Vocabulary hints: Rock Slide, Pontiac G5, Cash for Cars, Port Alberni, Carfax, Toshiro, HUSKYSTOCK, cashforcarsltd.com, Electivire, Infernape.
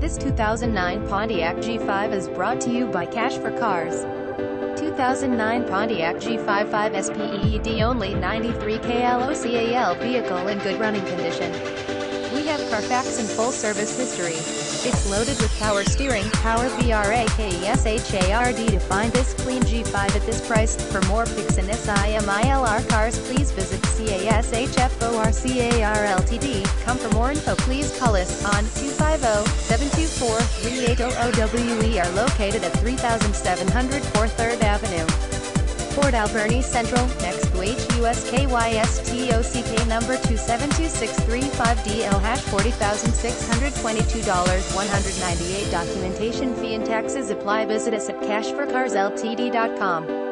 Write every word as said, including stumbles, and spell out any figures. This two thousand nine Pontiac G five is brought to you by Cash for Cars. two thousand nine Pontiac G five five S P E D only, ninety-three K L O C A L, vehicle in good running condition. We have Carfax and full service history. It's loaded with power steering, power brakes hard. To find this clean G five at this price, for more pics and similr cars, please visit cashforcarsltd dot com. For more info, please call us on two five zero, seven two four, three eight zero zero. We are located at thirty-seven hundred four third Avenue, Port Alberni Central, next to HUSKYSTOCK number two seven two six three five D L, hash forty thousand six hundred twenty-two dollars one hundred ninety-eight. Documentation fee and taxes apply. Visit us at cash for cars L T D dot com.